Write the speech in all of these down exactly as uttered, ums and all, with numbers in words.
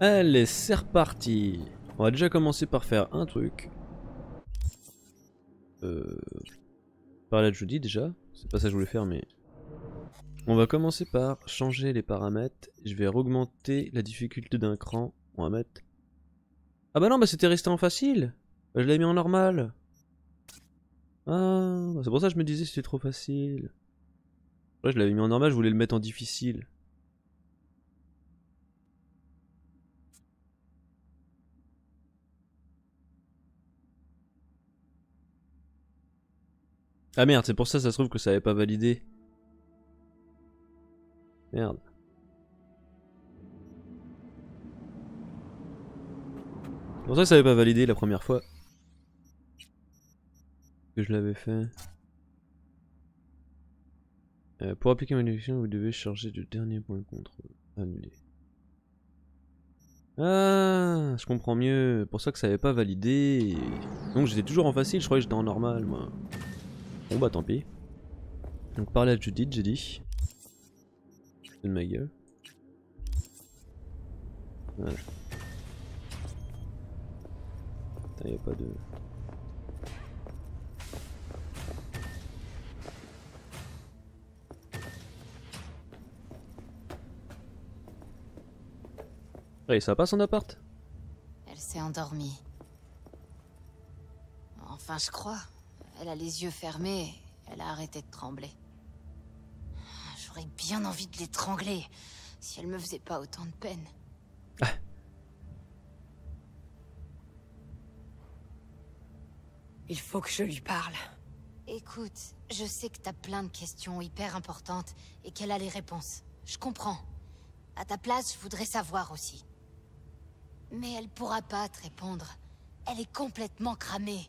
Allez, c'est reparti. On va déjà commencer par faire un truc. Euh... Parler à Judy déjà. C'est pas ça que je voulais faire, mais... On va commencer par changer les paramètres. Je vais augmenter la difficulté d'un cran. On va mettre... Ah bah non, bah c'était resté en facile. Bah je l'ai mis en normal. Ah, bah c'est pour ça que je me disais que c'était trop facile. Là, je l'avais mis en normal, je voulais le mettre en difficile. Ah merde, c'est pour ça, ça se trouve que ça avait pas validé. Merde. C'est pour ça que ça avait pas validé la première fois que je l'avais fait. Euh, pour appliquer ma déduction, vous devez charger le dernier point de contrôle. Annulé. Ah, je comprends mieux. Pour ça que ça n'avait pas validé. Donc j'étais toujours en facile, je croyais que j'étais en normal, moi. Bon bah tant pis. Donc parler à Judith, j'ai dit. C'est de ma gueule. Voilà. Il n'y a pas de... Et ça passe en appart? Elle s'est endormie. Enfin, je crois. Elle a les yeux fermés. Elle a arrêté de trembler. J'aurais bien envie de l'étrangler si elle me faisait pas autant de peine. Ah. Il faut que je lui parle. Écoute, je sais que t'as plein de questions hyper importantes et qu'elle a les réponses. Je comprends. À ta place, je voudrais savoir aussi. Mais elle pourra pas te répondre. Elle est complètement cramée.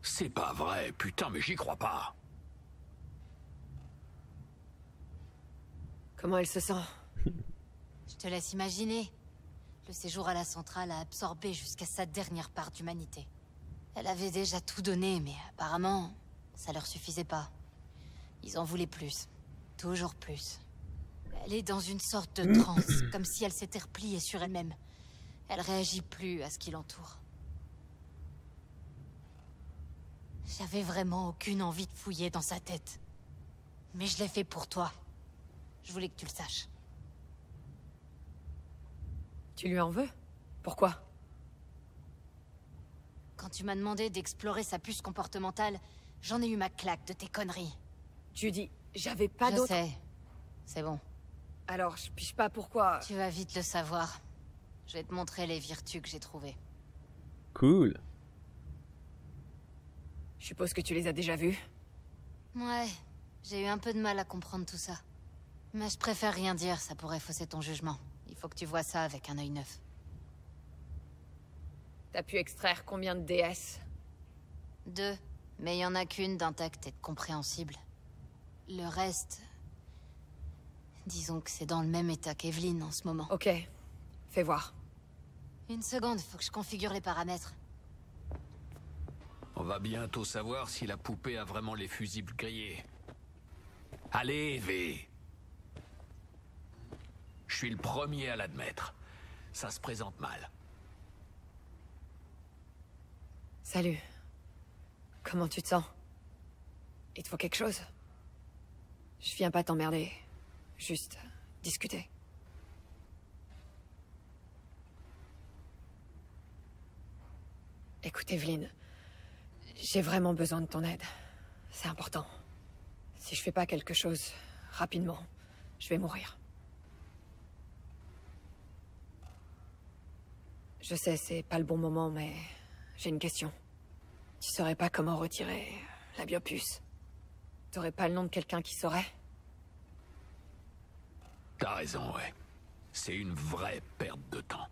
C'est pas vrai, putain, mais j'y crois pas. Comment elle se sent? Je te laisse imaginer. Le séjour à la centrale a absorbé jusqu'à sa dernière part d'humanité. Elle avait déjà tout donné, mais apparemment, ça leur suffisait pas. Ils en voulaient plus. Toujours plus. Elle est dans une sorte de transe, comme si elle s'était repliée sur elle-même. Elle réagit plus à ce qui l'entoure. J'avais vraiment aucune envie de fouiller dans sa tête. Mais je l'ai fait pour toi. Je voulais que tu le saches. Tu lui en veux? Pourquoi? Quand tu m'as demandé d'explorer sa puce comportementale, j'en ai eu ma claque de tes conneries. Tu dis, j'avais pas d'autre... Je sais, c'est bon. Alors, je pige pas pourquoi... Tu vas vite le savoir. Je vais te montrer les virtus que j'ai trouvées. Cool. Je suppose que tu les as déjà vues. Ouais, j'ai eu un peu de mal à comprendre tout ça. Mais je préfère rien dire, ça pourrait fausser ton jugement. Il faut que tu vois ça avec un œil neuf. T'as pu extraire combien de D S? Deux, mais il y en a qu'une d'intacte et de compréhensible. Le reste... Disons que c'est dans le même état qu'Evelyne en ce moment. Ok. Fais voir. Une seconde, faut que je configure les paramètres. On va bientôt savoir si la poupée a vraiment les fusibles grillés. Allez, V. Je suis le premier à l'admettre. Ça se présente mal. Salut. Comment tu te sens? Il te faut quelque chose? Je viens pas t'emmerder. Juste discuter. Écoute, Evelyne, j'ai vraiment besoin de ton aide. C'est important. Si je fais pas quelque chose rapidement, je vais mourir. Je sais, c'est pas le bon moment, mais j'ai une question. Tu saurais pas comment retirer la biopuce? T'aurais pas le nom de quelqu'un qui saurait? T'as raison, ouais. C'est une vraie perte de temps.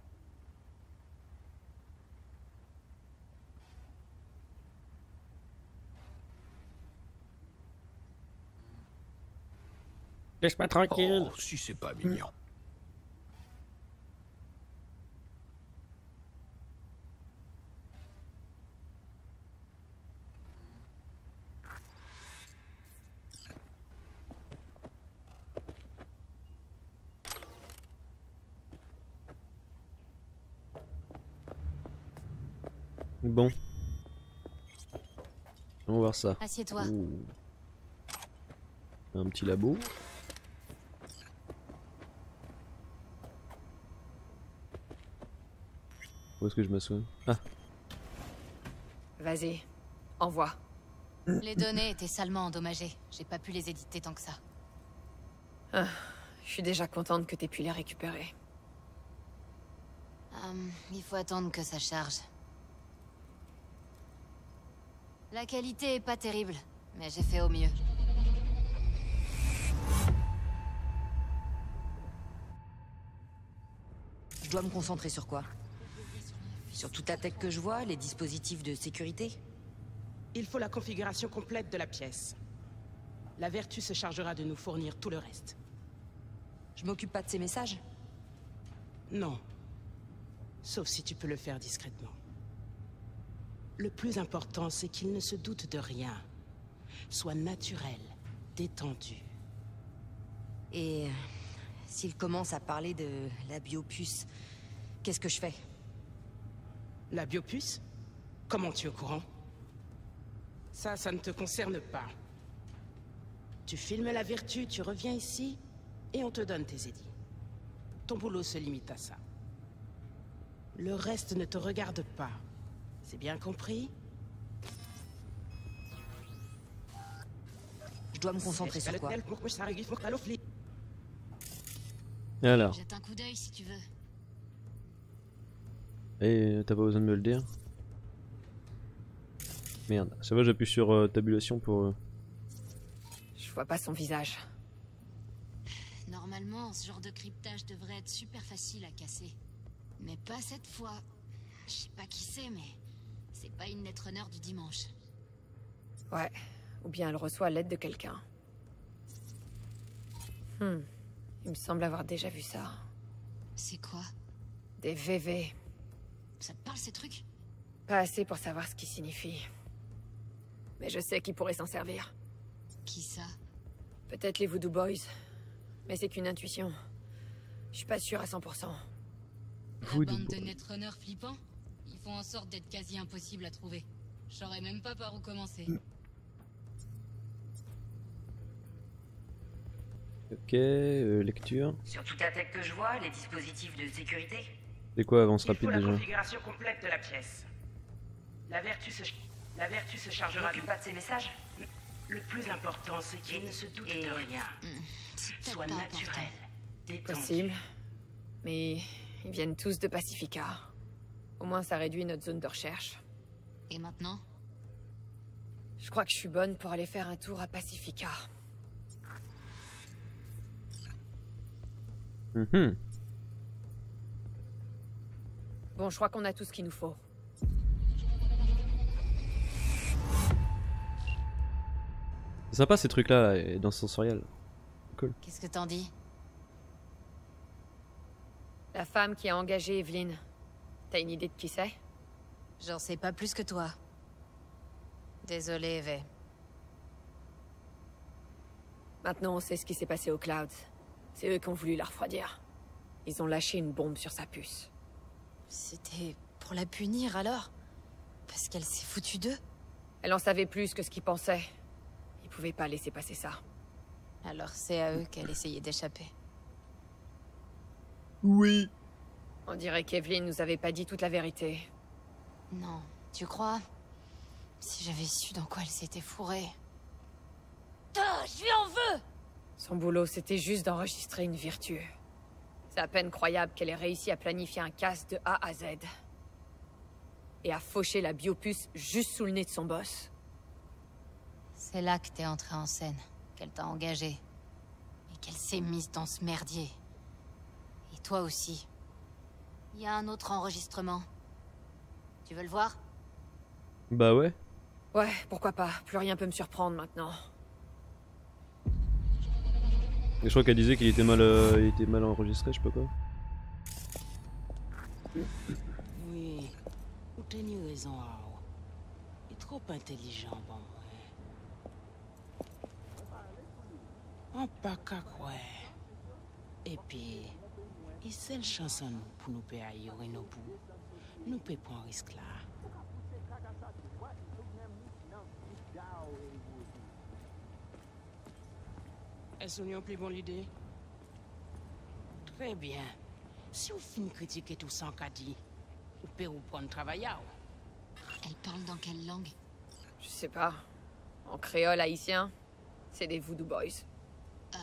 Laisse-moi tranquille. Oh, si c'est pas mignon. Bon. On va voir ça. Assieds-toi. Un petit labo. Où est-ce que je m'assois? Ah. Vas-y, envoie. Les données étaient salement endommagées. J'ai pas pu les éditer tant que ça. Ah, je suis déjà contente que t'aies pu les récupérer. Um, il faut attendre que ça charge. La qualité est pas terrible, mais j'ai fait au mieux. Je dois me concentrer sur quoi? Sur toute la tech que je vois, les dispositifs de sécurité? Il faut la configuration complète de la pièce. La vertu se chargera de nous fournir tout le reste. Je m'occupe pas de ces messages? Non. Sauf si tu peux le faire discrètement. Le plus important, c'est qu'il ne se doute de rien. Soit naturel, détendu. Et... Euh, s'il commence à parler de la biopuce, qu'est-ce que je fais? La biopuce? Comment tu es au courant? Ça, ça ne te concerne pas. Tu filmes la vertu, tu reviens ici, et on te donne tes édits. Ton boulot se limite à ça. Le reste ne te regarde pas. C'est bien compris? Je dois me concentrer sur quoi? Alors. Jette un coup d'œil si tu veux. Et t'as pas besoin de me le dire? Merde, ça va, j'appuie sur euh, tabulation pour... Euh... Je vois pas son visage. Normalement, ce genre de cryptage devrait être super facile à casser. Mais pas cette fois. Je sais pas qui c'est, mais... C'est pas une Netrunner du dimanche. Ouais, ou bien elle reçoit l'aide de quelqu'un. Hmm, il me semble avoir déjà vu ça. C'est quoi? Des V V. Ça te parle, ces trucs? Pas assez pour savoir ce qu'ils signifient. Mais je sais qui pourrait s'en servir. Qui ça? Peut-être les Voodoo Boys. Mais c'est qu'une intuition. Je suis pas sûre à cent pour cent. La bande de Netrunner flippant? Ils font en sorte d'être quasi impossible à trouver. Je saurais même pas par où commencer. Ok, euh, lecture. Sur toute la tech que je vois, les dispositifs de sécurité. C'est quoi avance rapide déjà? Il faut la configuration complète de la pièce. La vertu se, la vertu se chargera du pas de ces messages. Le plus important, c'est qu'il ne se doute de rien. Soit naturel, détendu. Possible. Mais ils viennent tous de Pacifica. Au moins, ça réduit notre zone de recherche. Et maintenant? Je crois que je suis bonne pour aller faire un tour à Pacifica. Mmh. Bon, je crois qu'on a tout ce qu'il nous faut. C'est sympa ces trucs là, et dans ce sensoriel. Cool. Qu'est-ce que t'en dis? La femme qui a engagé Evelyn. T'as une idée de qui c'est? J'en sais pas plus que toi. Désolée, Eve. Maintenant on sait ce qui s'est passé aux Clouds. C'est eux qui ont voulu la refroidir. Ils ont lâché une bombe sur sa puce. C'était pour la punir alors? Parce qu'elle s'est foutue d'eux? Elle en savait plus que ce qu'ils pensaient. Je pouvais pas laisser passer ça. Alors c'est à eux qu'elle essayait d'échapper. Oui. On dirait qu'Evelyn nous avait pas dit toute la vérité. Non, tu crois? Si j'avais su dans quoi elle s'était fourrée... Ah, je lui en veux! Son boulot, c'était juste d'enregistrer une vertu. C'est à peine croyable qu'elle ait réussi à planifier un casse de A à Z. Et à faucher la biopuce juste sous le nez de son boss. C'est là que t'es entrée en scène, qu'elle t'a engagée, et qu'elle s'est mise dans ce merdier. Et toi aussi. Il y a un autre enregistrement. Tu veux le voir? Bah ouais. Ouais, pourquoi pas. Plus rien peut me surprendre maintenant. Et je crois qu'elle disait qu'il était mal, euh, il était mal enregistré, je sais pas quoi. Oui, il est trop intelligent, bon. En pakakwe. Et puis, il seule chanson pour nous payer à Yorinobu. Nous ne pouvons pas risquer là. Est-ce une plus bonne idée? Très bien. Si vous finissez critiquer tout ça en Caddy, vous pouvez vous prendre travail. Elle parle dans quelle langue? Je sais pas. En créole haïtien, c'est des Voodoo Boys. Euh,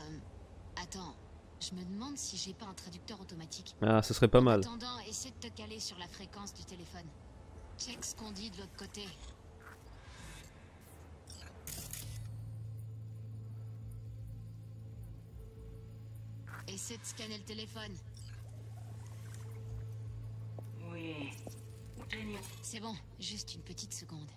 attends, je me demande si j'ai pas un traducteur automatique. Ah, ce serait pas mal. En attendant, essaie de te caler sur la fréquence du téléphone. Check ce qu'on dit de l'autre côté. Essaie de scanner le téléphone. Oui. C'est bon, juste une petite seconde.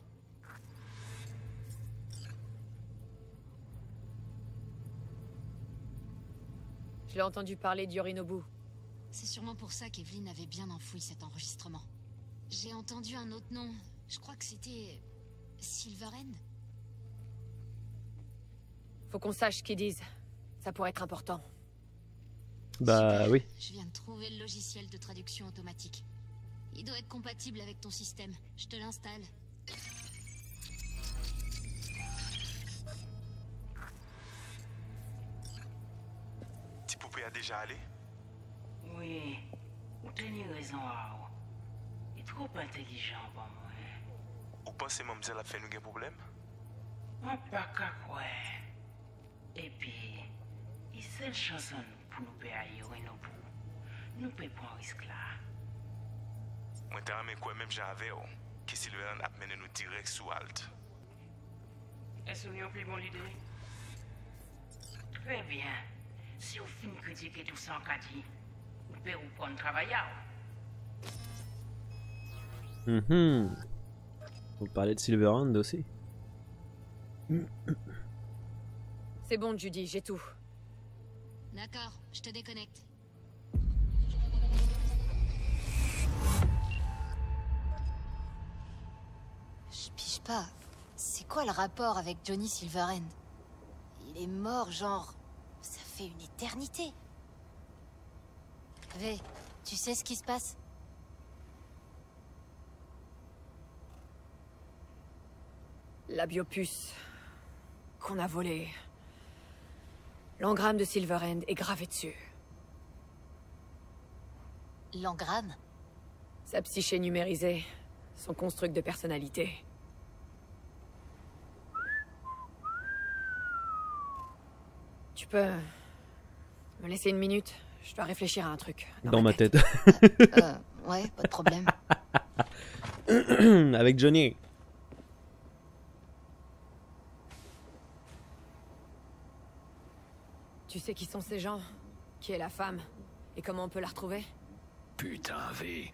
Je l'ai entendu parler d'Yorinobu. C'est sûrement pour ça qu'Evelyne avait bien enfoui cet enregistrement. J'ai entendu un autre nom. Je crois que c'était... Silverhand. Faut qu'on sache ce qu'ils disent. Ça pourrait être important. Bah super. Oui. Je viens de trouver le logiciel de traduction automatique. Il doit être compatible avec ton système. Je te l'installe. T'es poupée a déjà allé? Oui. Vous tenez raison, Ao. Il est trop intelligent pour moi. Vous pensez mademoiselle a fait nous un problème? On pas qu'à quoi. Et puis, il s'est le chanson pour nous payer Yorinobu. Nous pouvons prendre un risque là. Moi, t'as ramené quoi même j'avais, oh, que Silverhand a mené nous direct sous Alt. Est-ce une plus bonne idée? Très bien. Si vous finissez critiquer tout ça en Caddy, vous pouvez vous prendre travail. Hum mm hum. Vous parlez de Silverhand aussi? C'est bon, Judy, j'ai tout. D'accord, je te déconnecte. Je pige pas. C'est quoi le rapport avec Johnny Silverhand? Il est mort, genre... Ça fait une éternité. V, tu sais ce qui se passe? La biopuce... qu'on a volée... L'engramme de Silverhand est gravé dessus. L'engramme? Sa psyché numérisée... Son construct de personnalité. Tu peux... me laisser une minute? Je dois réfléchir à un truc. Dans, dans ma tête. tête. euh, euh, ouais, pas de problème. Avec Johnny. Tu sais qui sont ces gens? Qui est la femme? Et comment on peut la retrouver? Putain, V.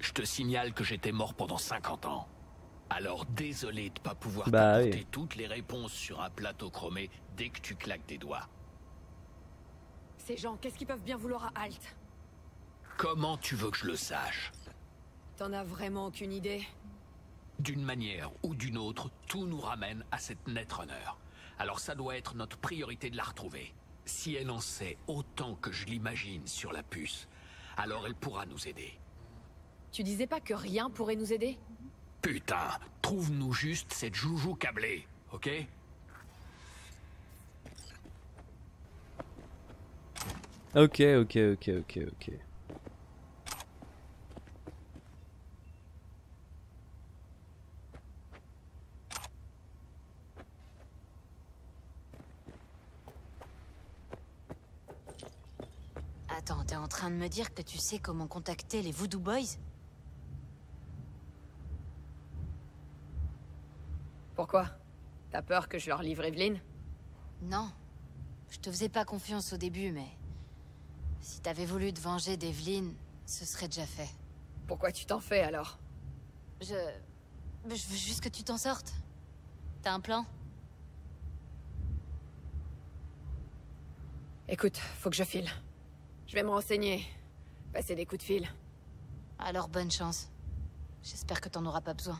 Je te signale que j'étais mort pendant cinquante ans. Alors désolé de pas pouvoir bah, t'apporter oui. toutes les réponses sur un plateau chromé dès que tu claques des doigts. Ces gens, qu'est-ce qu'ils peuvent bien vouloir à Alt? Comment tu veux que je le sache? T'en as vraiment aucune idée? D'une manière ou d'une autre, tout nous ramène à cette Netrunner. Alors ça doit être notre priorité de la retrouver. Si elle en sait autant que je l'imagine sur la puce, alors elle pourra nous aider. Tu disais pas que rien pourrait nous aider? Putain, trouve-nous juste cette joujou câblée, ok? Ok, ok, ok, ok, ok. Attends, t'es en train de me dire que tu sais comment contacter les Voodoo Boys? Pourquoi? T'as peur que je leur livre Evelyne? Non. Je te faisais pas confiance au début, mais... Si t'avais voulu te venger d'Evelyne, ce serait déjà fait. Pourquoi tu t'en fais, alors? Je... Je veux juste que tu t'en sortes. T'as un plan? Écoute, faut que je file. Je vais me renseigner. Passer des coups de fil. Alors bonne chance. J'espère que t'en auras pas besoin.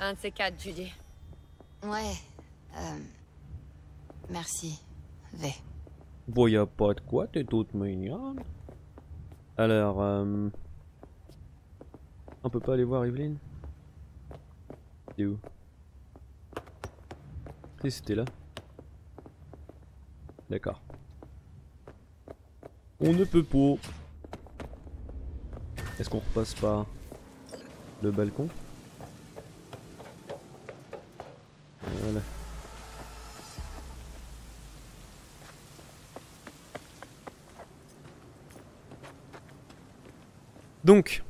Un de ces quatre, Judy. Ouais. Euh... Merci, V. Bon, y'a pas de quoi, t'es toute mignonne. Alors, euh... on peut pas aller voir Evelyne? C'est où? Et c'était là. D'accord. On ne peut pas. Est-ce qu'on repasse par le balcon? Voilà. Donc,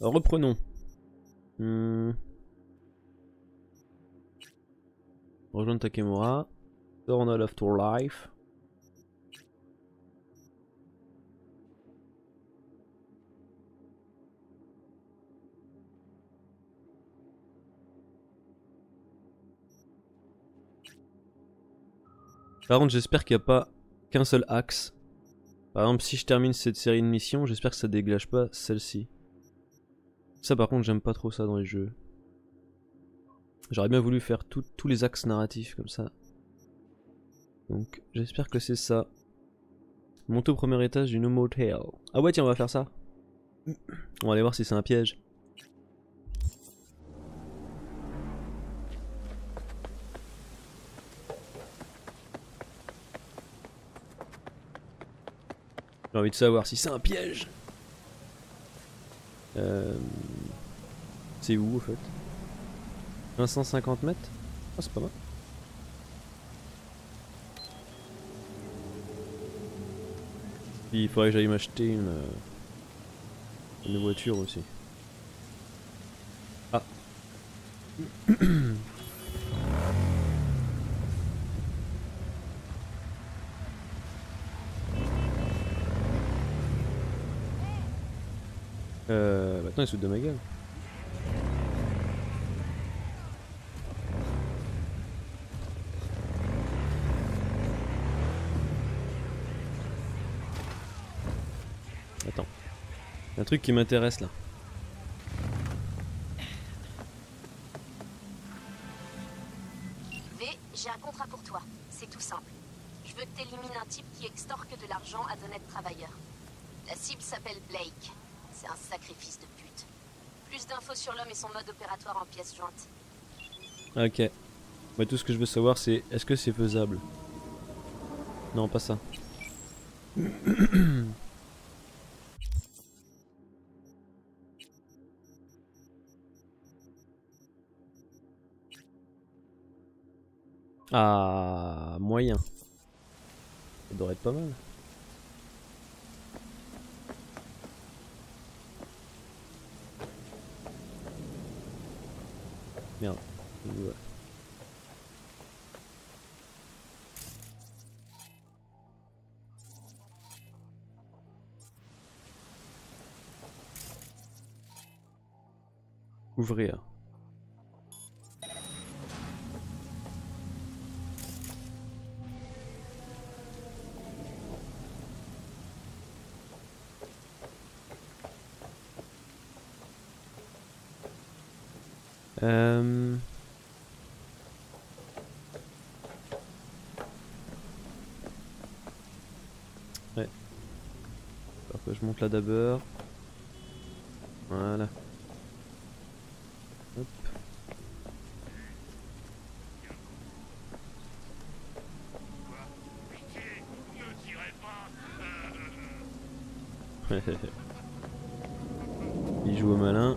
reprenons. Hmm. Rejoindre Takemura. Turn on Afterlife. Par contre, j'espère qu'il n'y a pas qu'un seul axe. Par exemple, si je termine cette série de missions, j'espère que ça dégage pas celle-ci. Ça, par contre, j'aime pas trop ça dans les jeux. J'aurais bien voulu faire tout, tous les axes narratifs comme ça. Donc, j'espère que c'est ça. Monter au premier étage du No More Tales. Ah ouais, tiens, on va faire ça. On va aller voir si c'est un piège. J'ai envie de savoir si c'est un piège. Euh... C'est où en fait? Cinq cent cinquante mètres? Ah, oh, c'est pas mal. Puis il faudrait que j'aille m'acheter une... une voiture aussi. Ah. Euh... Bah attends, il saute de ma gueule. Attends. Un truc qui m'intéresse là. V, j'ai un contrat pour toi. C'est tout simple. Je veux que t'élimines un type qui extorque de l'argent à d'honnêtes travailleurs. La cible s'appelle Blake. C'est un sacrifice de pute. Plus d'infos sur l'homme et son mode opératoire en pièces jointes. Ok. Bah, tout ce que je veux savoir, c'est est-ce que c'est faisable? Non, pas ça. Ah, moyen. Ça devrait être pas mal. Merde. Ouais. Ouvrir. Euh... Ouais. Parfois je monte là d'abord. Voilà. Hop. Il joue au malin.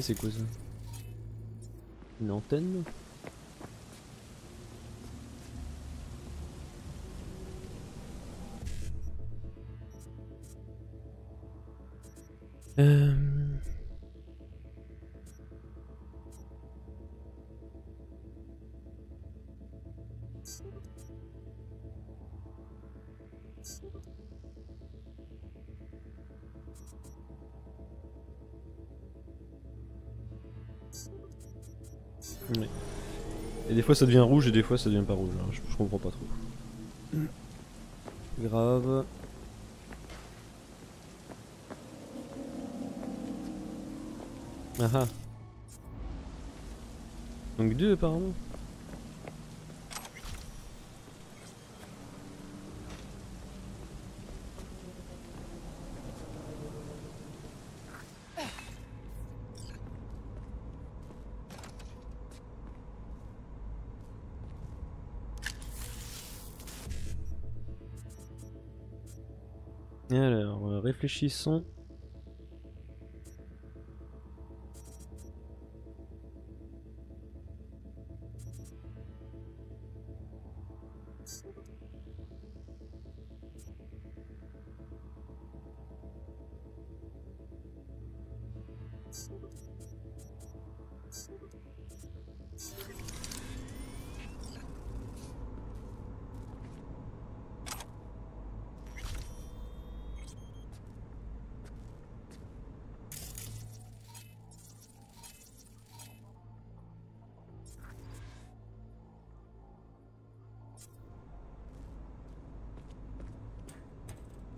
C'est quoi ça? Une antenne? Euh... Ouais. Et des fois ça devient rouge et des fois ça devient pas rouge, hein. je, je comprends pas trop. Grave. Ah ah. Donc deux apparemment. Alors, réfléchissons.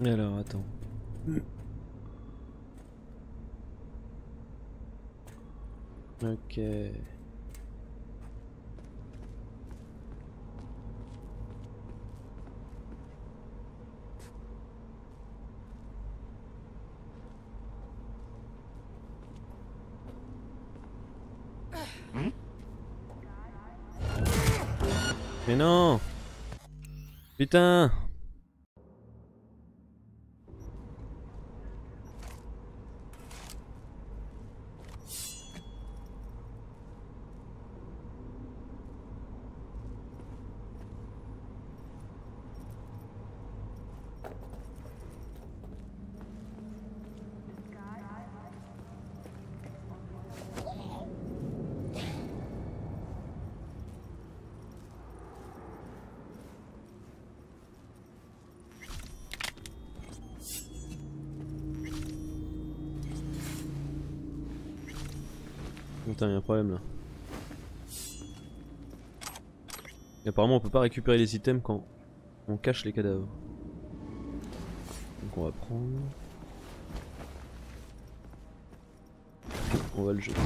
Alors, attends. Ok. Mais non! Putain! Putain, il y a un problème là. Et apparemment on peut pas récupérer les items quand on cache les cadavres. Donc on va prendre... On va le jeter.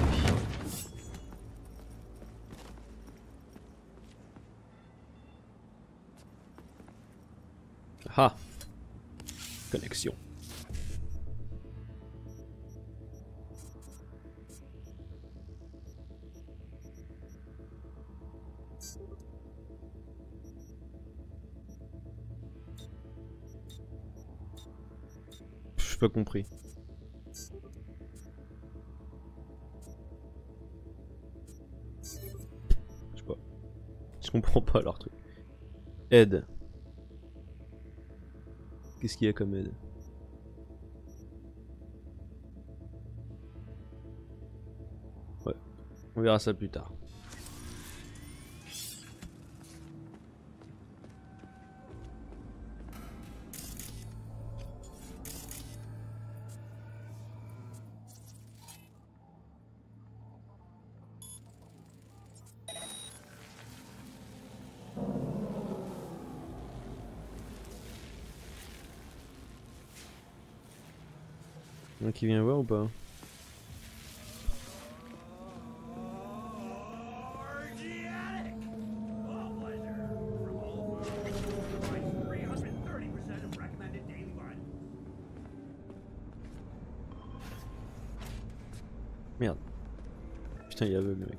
Ah! Connexion. Pas compris. Je sais pas. Je comprends pas leur truc. Aide. Qu'est-ce qu'il y a comme aide? Ouais. On verra ça plus tard. Qui vient voir ou pas? Merde. Putain, il est aveugle le mec.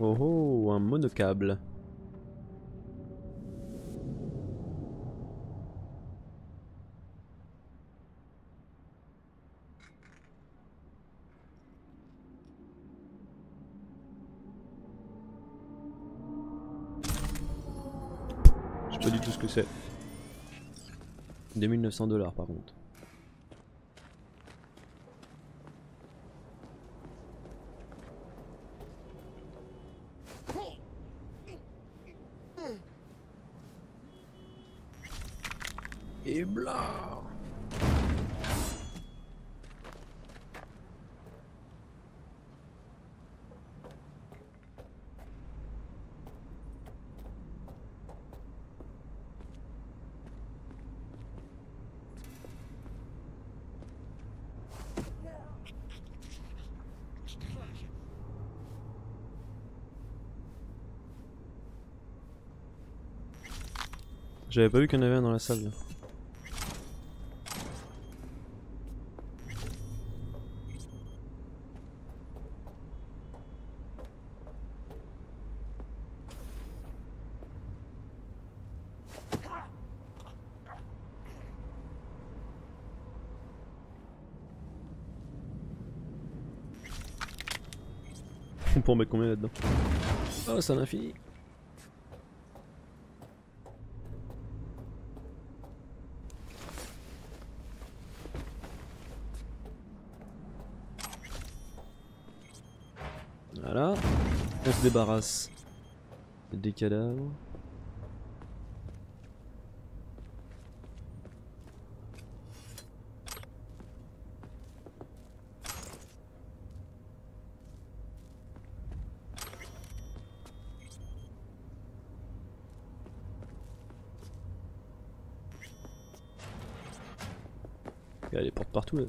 Oh oh, un monocable. Je sais pas du tout ce que c'est. deux mille neuf cents dollars par contre. Et blah. J'avais pas vu qu'il y en avait un dans la salle là. On peut en mettre combien là-dedans? Oh, c'est un infini. Voilà. On se débarrasse des cadavres. Il y a les portes partout là.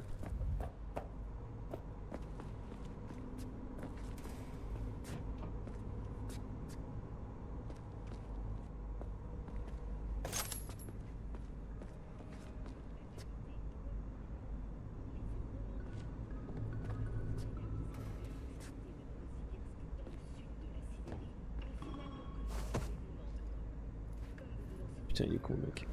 Putain, il est con, mec.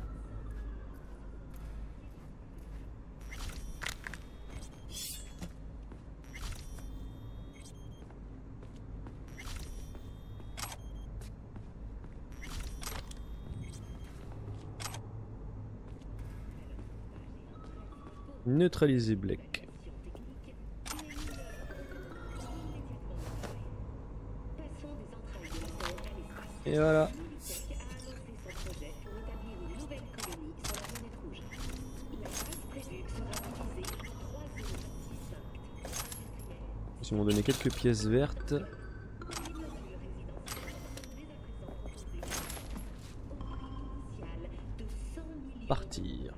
Neutraliser Black. Et voilà. Ils m'ont donné quelques pièces vertes. Partir.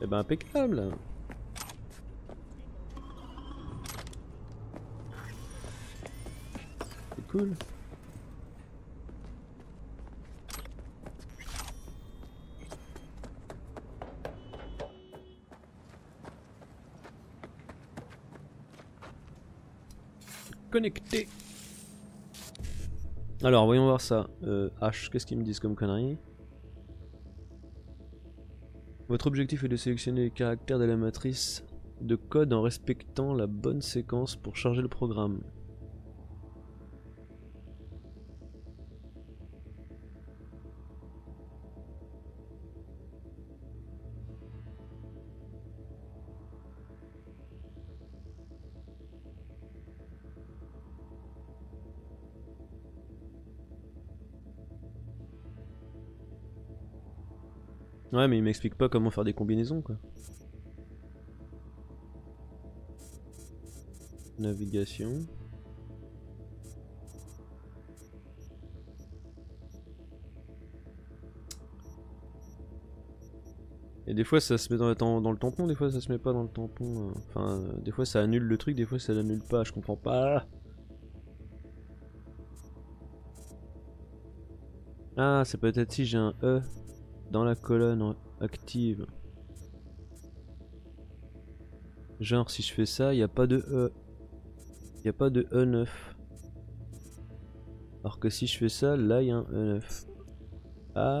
Eh ben impeccable. C'est cool. Connecté. Alors voyons voir ça. Euh, H, qu'est-ce qu'ils me disent comme conneries? Votre objectif est de sélectionner les caractères de la matrice de code en respectant la bonne séquence pour charger le programme. Ouais, mais il m'explique pas comment faire des combinaisons quoi. Navigation. Et des fois ça se met dans le, dans le tampon, des fois ça se met pas dans le tampon. Enfin, euh, des fois ça annule le truc, des fois ça l'annule pas, je comprends pas. Ah, c'est peut-être si j'ai un E. Dans la colonne active. Genre si je fais ça, il n'y a pas de E. Il n'y a pas de E neuf. Alors que si je fais ça, là il y a un E neuf. Ah.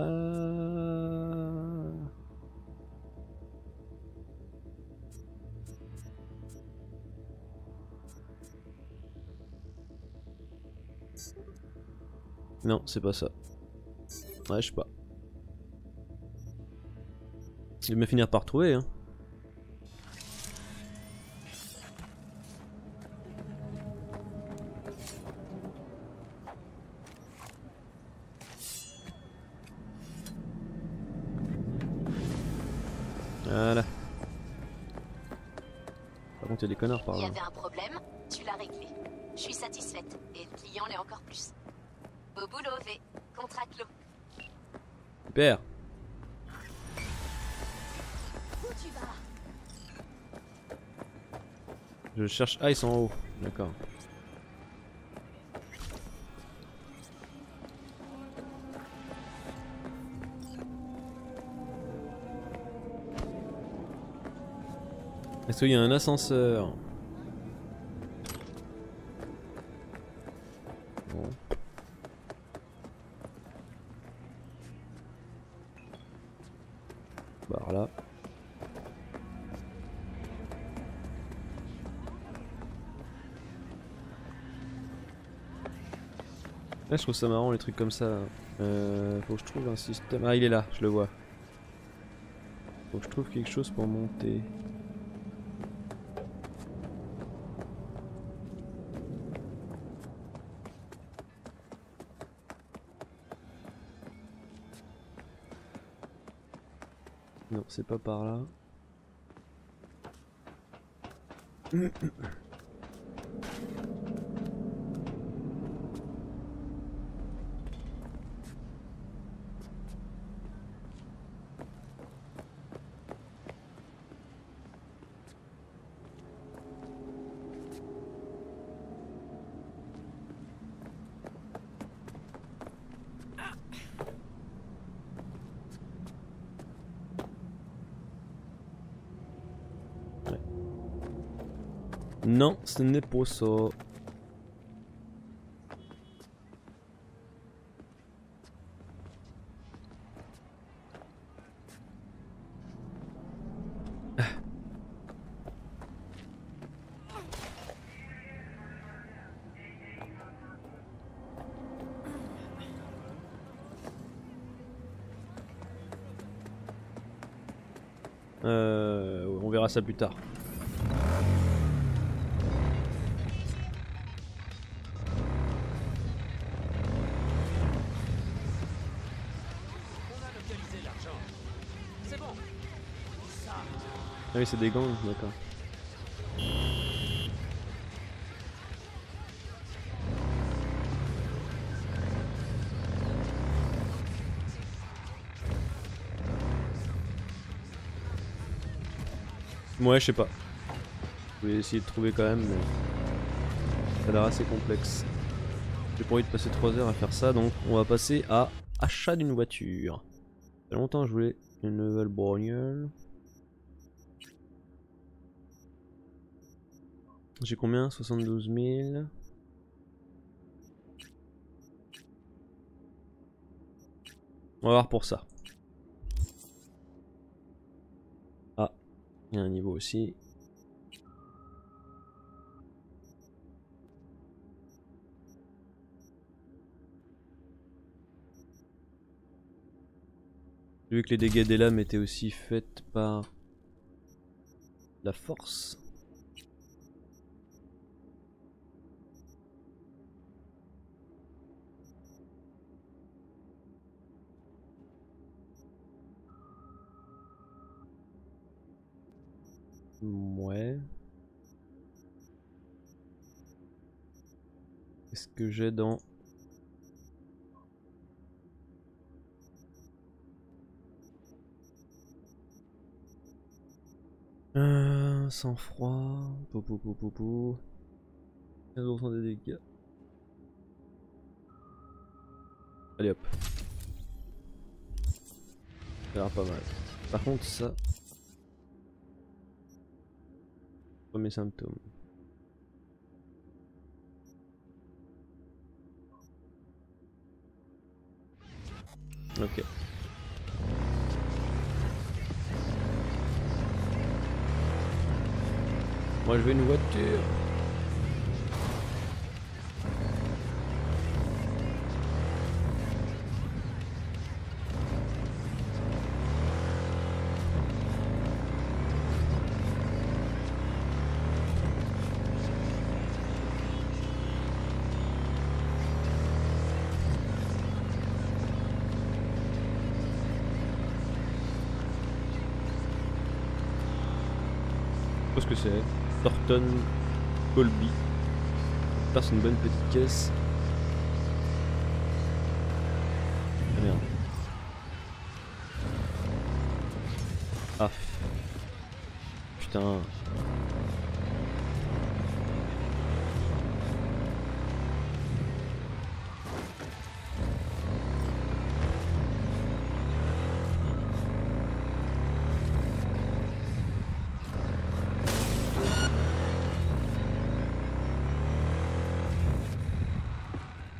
Non, c'est pas ça. Ouais, je sais pas. Je vais me finir par trouver hein. Voilà. Par contre il y a des connards par là. Il y avait un problème, tu l'as réglé. Je suis satisfaite et le client l'est encore plus. Beau boulot V, contrat clos. Super. Je cherche... Ah, ils sont en haut. D'accord. Est-ce qu'il y a un ascenseur? Bon. Par là. Là, je trouve ça marrant les trucs comme ça. Euh, faut que je trouve un système. Ah, il est là, je le vois. Faut que je trouve quelque chose pour monter. Non, c'est pas par là. Non, ce n'est pas ça. Ah. Euh, on verra ça plus tard. Ah oui, c'est des gangs, d'accord. Ouais, je sais pas. Je vais essayer de trouver quand même, mais ça a l'air assez complexe. J'ai pas envie de passer trois heures à faire ça, donc on va passer à achat d'une voiture. Ça fait longtemps que je voulais une nouvelle brognole. J'ai combien? soixante-douze mille. On va voir pour ça. Ah, il y a un niveau aussi. J'ai vu que les dégâts des lames étaient aussi faits par la force. Ouais. Qu'est-ce que j'ai dans... Euh, sang froid. Popo popo popo. quinze pour cent des dégâts. Allez hop. Ça a l'air pas mal. Par contre ça... mes symptômes. Ok. Moi je veux une voiture. Que c'est Thornton Colby. On passe une bonne petite caisse. Ah merde. Ah. Putain.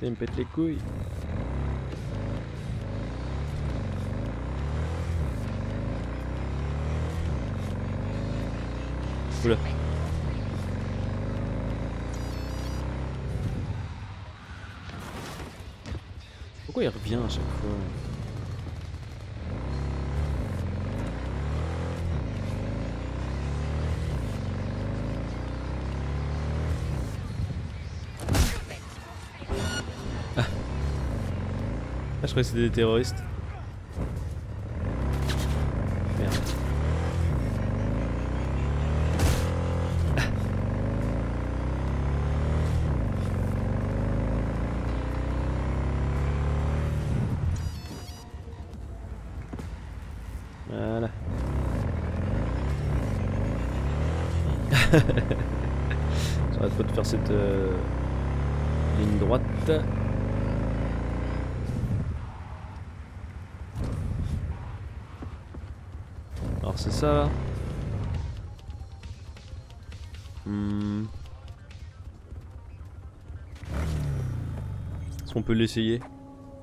il me pète les couilles. Oula. Pourquoi il revient à chaque fois? Je croyais que c'était des terroristes. Merde. Ah. Voilà. J'arrête pas de faire cette euh, ligne droite. C'est ça là. Hmm. Est-ce qu'on peut l'essayer?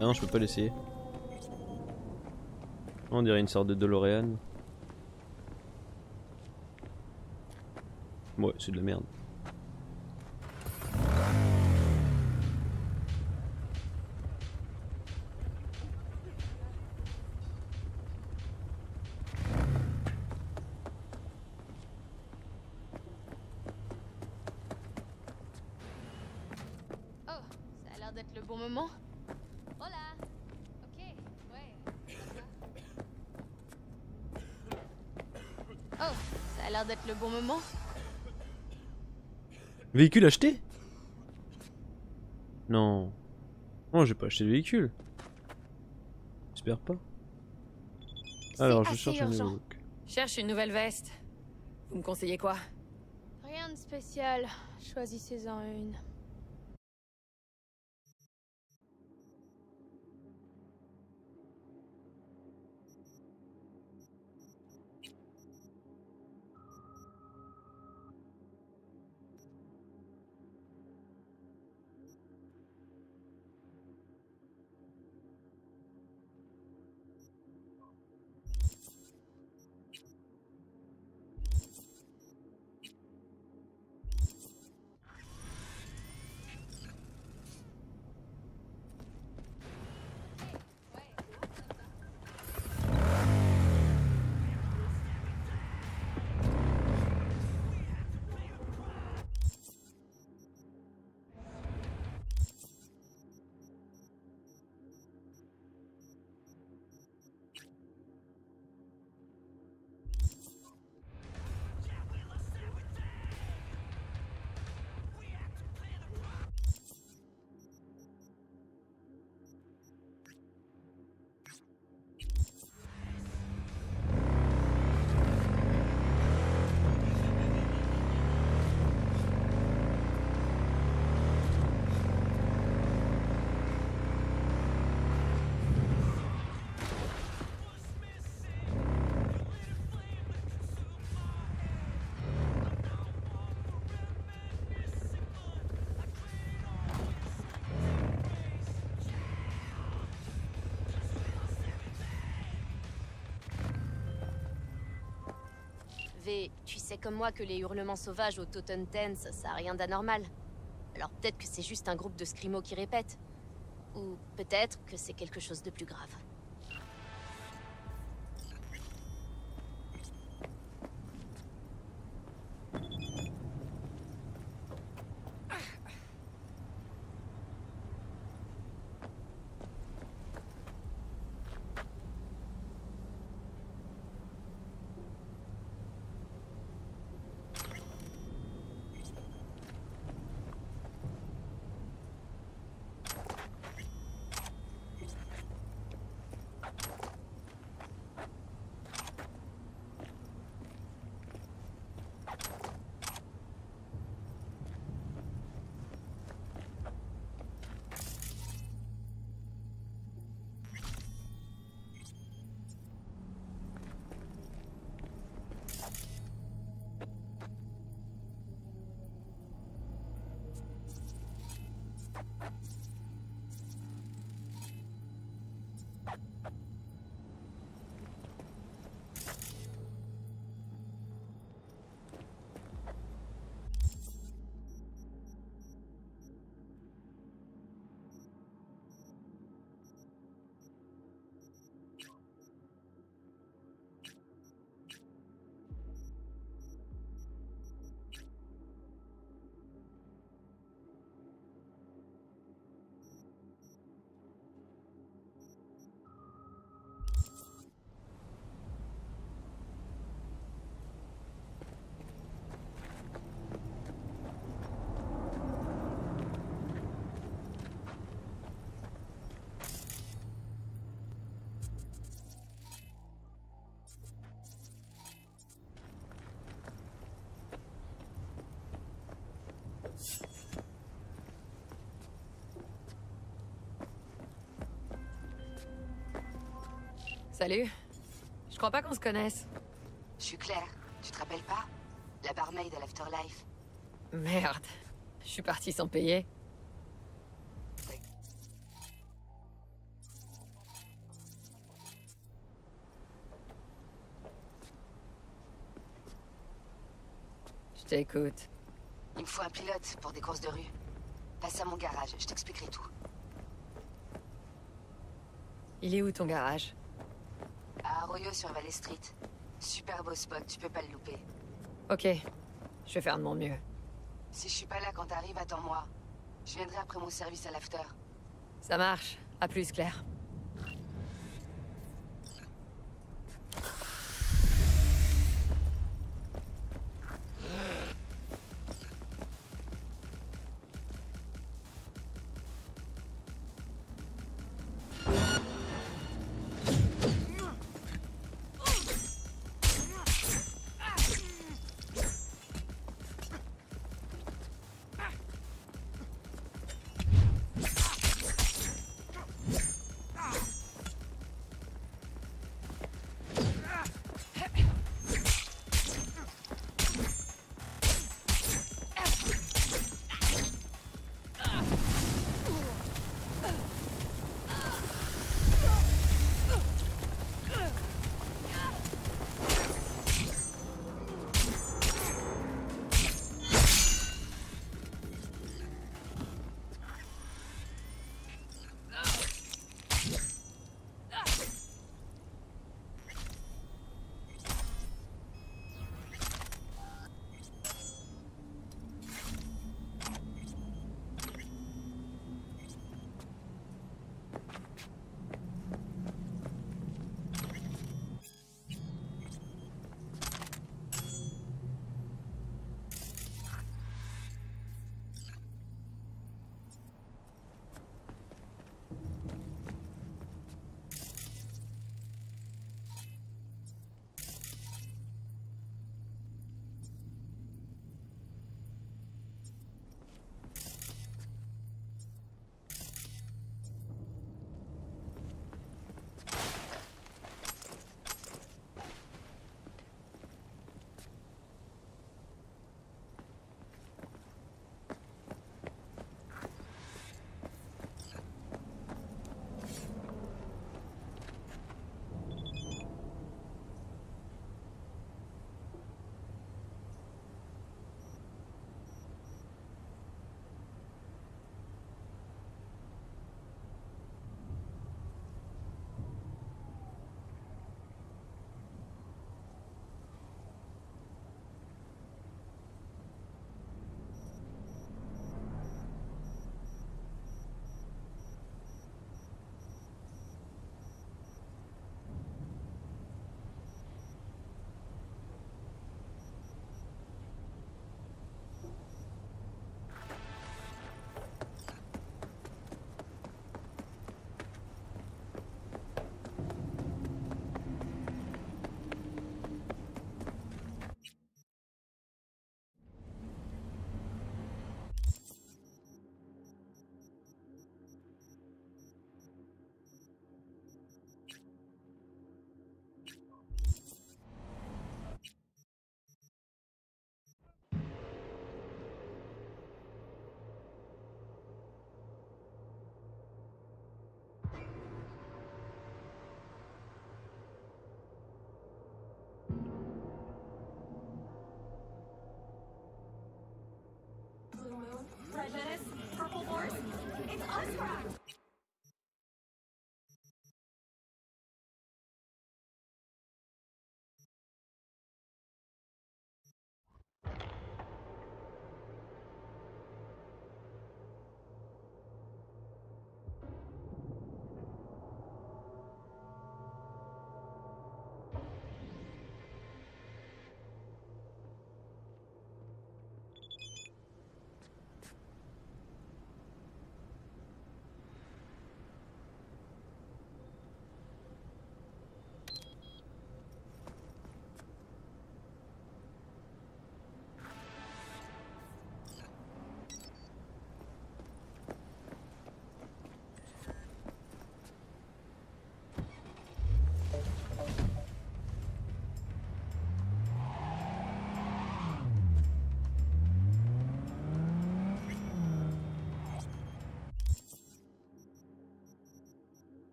Ah non, je peux pas l'essayer. On dirait une sorte de DeLorean. Ouais, c'est de la merde. Bon moment. Véhicule acheté? Non. Non, j'ai pas acheté de véhicule. J'espère pas. Alors, je cherche un nouveau look. Cherche une nouvelle veste. Vous me conseillez quoi? Rien de spécial. Choisissez-en une. V, tu sais comme moi que les hurlements sauvages au Totten Tense, ça a rien d'anormal. Alors peut-être que c'est juste un groupe de scrimo qui répète. Ou peut-être que c'est quelque chose de plus grave. Salut. Je crois pas qu'on se connaisse. Je suis Claire. Tu te rappelles pas? La barmaid à l'Afterlife. Merde. Je suis partie sans payer. Je t'écoute. Il me faut un pilote pour des courses de rue. Passe à mon garage, je t'expliquerai tout. Il est où ton garage? À Arroyo sur Valley Street. Super beau spot, tu peux pas le louper. Ok, je vais faire de mon mieux. Si je suis pas là quand t'arrives, attends-moi. Je viendrai après mon service à l'after. Ça marche, à plus Claire.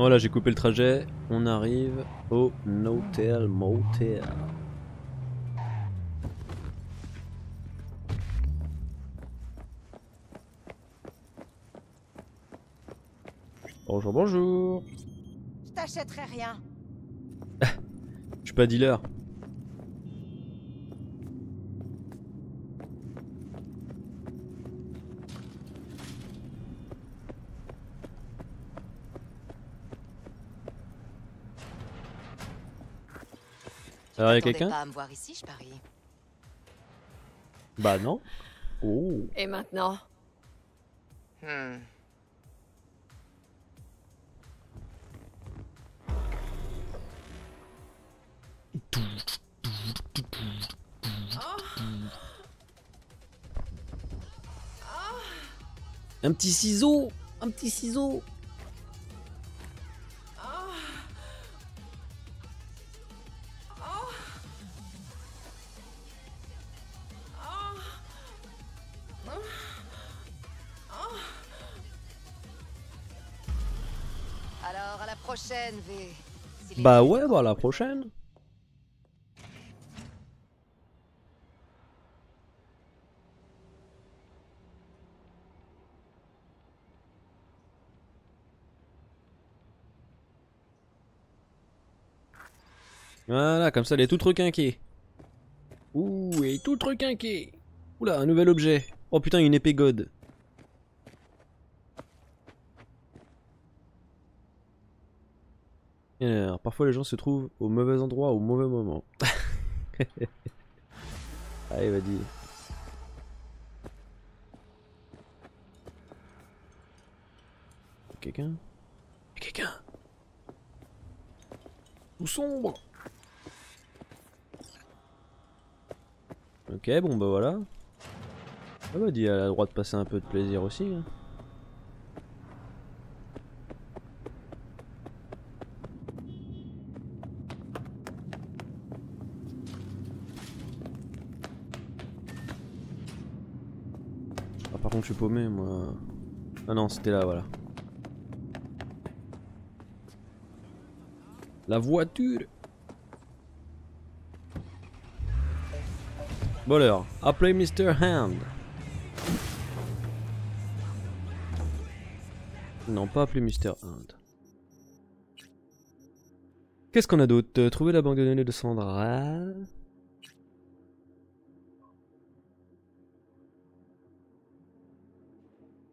Voilà, j'ai coupé le trajet. On arrive au No-Tell Motel. Bonjour, bonjour. Je t'achèterai rien. Je suis pas dealer. Alors, il y a quelqu'un ? Pas à me voir ici, je parie. Bah non. Oh. Et maintenant hmm. Un petit ciseau, un petit ciseau. Alors à la prochaine, V. Bah ouais, bah à la prochaine. Voilà, comme ça elle est toute requinquée. Ouh, elle est toute requinquée. Oula, un nouvel objet. Oh putain, une épée God. Alors, parfois les gens se trouvent au mauvais endroit au mauvais moment. Allez, vas-y. Quelqu'un? Quelqu'un? Tout sombre. Ok, bon bah voilà. Ah bah dis, elle a le droit de passer un peu de plaisir aussi. Hein. Ah par contre je suis paumé moi. Ah non c'était là, voilà. La voiture. Voleur, appelez Mister Hand. Non, pas appelé Mister Hand. Qu'est-ce qu'on a d'autre? Trouver la banque de données de Sandra.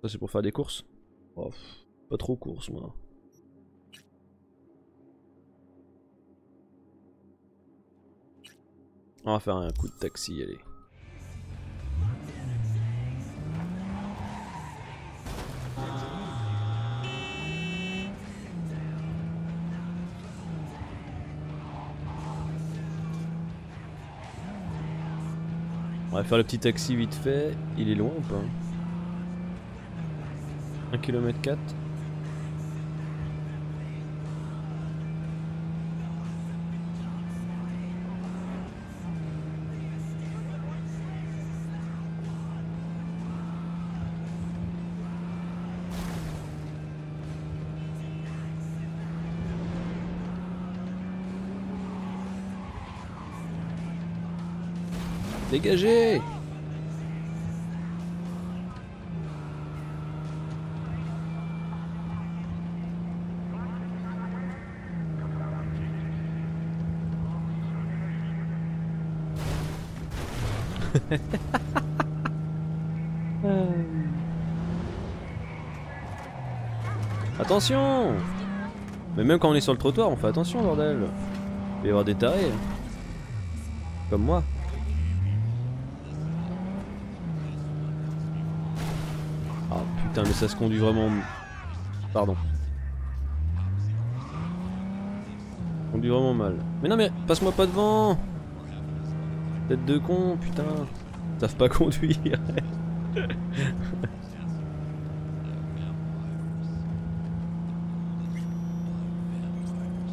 Ça c'est pour faire des courses. Oh, pas trop courses moi. On va faire un coup de taxi, allez. On va faire le petit taxi vite fait. Il est loin ou pas? un kilomètre quatre. Dégagez! Attention! Mais même quand on est sur le trottoir, on fait attention, bordel! Il va y avoir des tarés. Comme moi. Mais ça se conduit vraiment... Pardon. Ça conduit vraiment mal. Mais non mais passe-moi pas devant. Tête de con, putain. Ils savent pas conduire.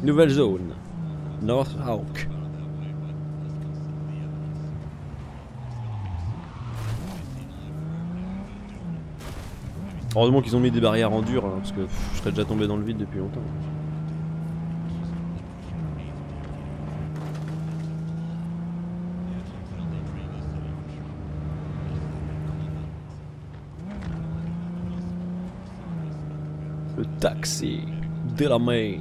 Nouvelle zone. North Hawk. Heureusement qu'ils ont mis des barrières en dur, hein, parce que pff, je serais déjà tombé dans le vide depuis longtemps. taxi de la main.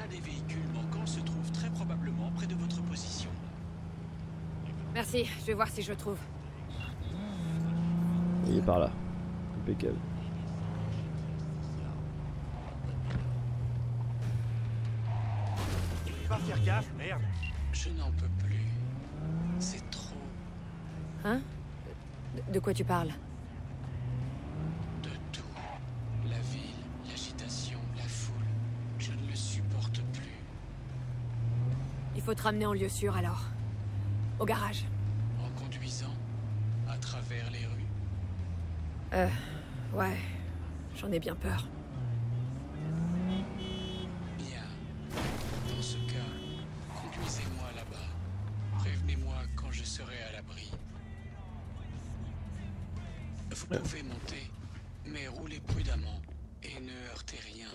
Un des véhicules manquants se trouve très probablement près de votre position. Merci, je vais voir si je le trouve. Il est par là. Impeccable. Pas faire gaffe, merde. Je n'en peux plus. C'est trop. Hein? De, de quoi tu parles? De tout. La ville, l'agitation, la foule. Je ne le supporte plus. Il faut te ramener en lieu sûr alors. Au garage. En conduisant? À travers les rues? Euh... Ouais. J'en ai bien peur. Vous pouvez monter, mais roulez prudemment et ne heurtez rien.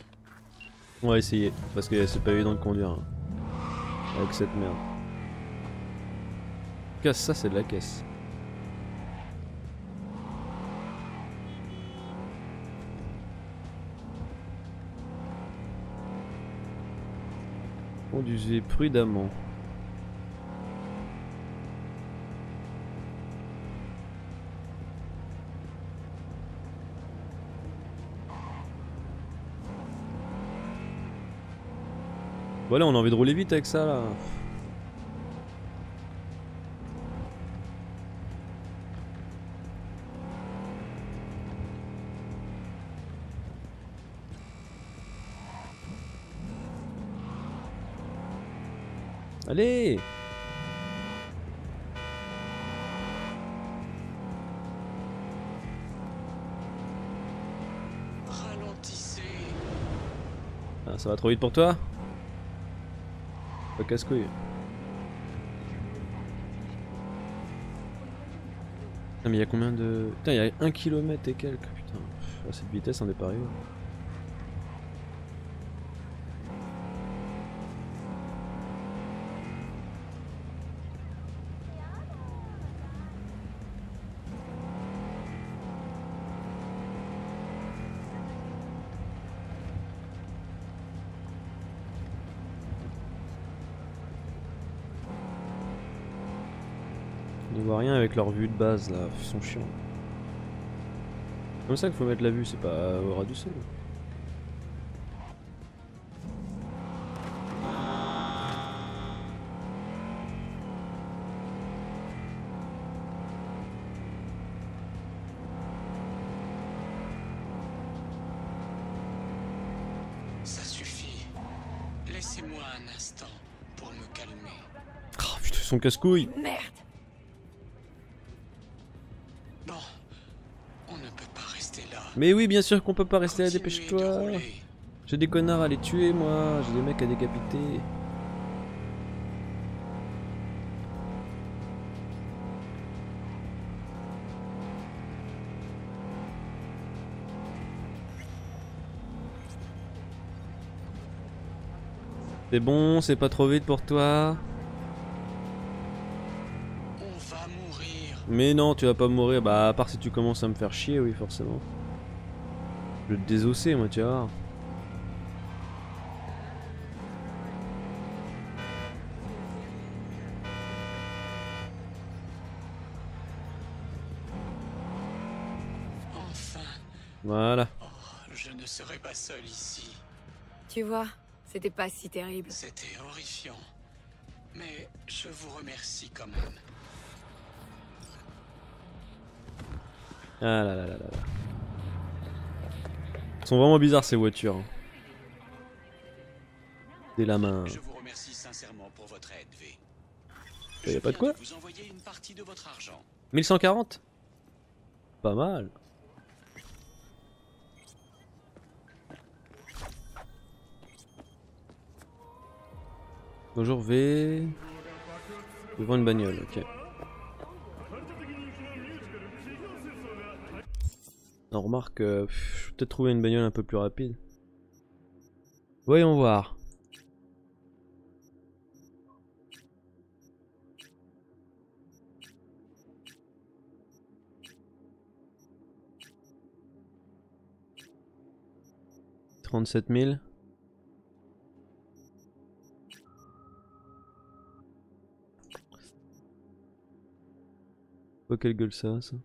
On va essayer, parce que c'est pas évident de conduire hein, avec cette merde. Casse ça, c'est de la caisse. Conduisez prudemment. Voilà, on a envie de rouler vite avec ça là. Allez! Ralentissez. Ah, ça va trop vite pour toi? Pas casse-couille. Ah mais il y a combien de... Putain, il y a un kilomètre et quelques, putain. À cette vitesse, on est pas arrivé. On voit rien avec leur vue de base là, ils sont chiants. C'est comme ça qu'il faut mettre la vue, c'est pas au ras du sol. Ça suffit. Laissez-moi un instant pour me calmer. Oh putain, ils sont casse-couilles. Merde. Mais oui, bien sûr qu'on peut pas rester là, dépêche-toi. J'ai des connards à les tuer, moi. J'ai des mecs à décapiter. C'est bon, c'est pas trop vite pour toi. On va mourir. Mais non, tu vas pas mourir. Bah, à part si tu commences à me faire chier, oui, forcément. Je vais te désosser, moi, tu vas voir. Enfin. Voilà. Oh, je ne serai pas seul ici. Tu vois, c'était pas si terrible. C'était horrifiant. Mais je vous remercie quand même. Ah là là là là là. Ils sont vraiment bizarres ces voitures. Dès la main. Je vous remercie sincèrement pour votre aide, V. Il n'y a pas de quoi. Vous envoyez une partie de votre argent. mille cent quarante. Pas mal. Bonjour V. Devant une bagnole, ok. On remarque, euh, je vais peut-être trouver une bagnole un peu plus rapide. Voyons voir. trente-sept mille. Oh, quelle gueule ça, ça.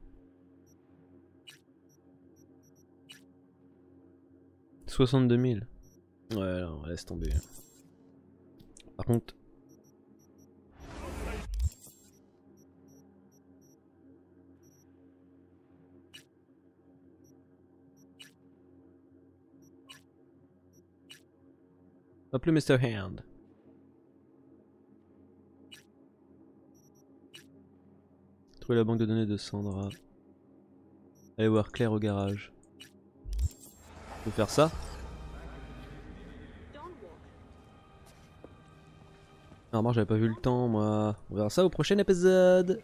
soixante-deux mille. Ouais, alors, laisse tomber. Par contre... Hop le Mister Hand. Trouver la banque de données de Sandra. Allez voir Claire au garage. On peut faire ça ? Non, moi j'avais pas vu le temps, moi. On verra ça au prochain épisode.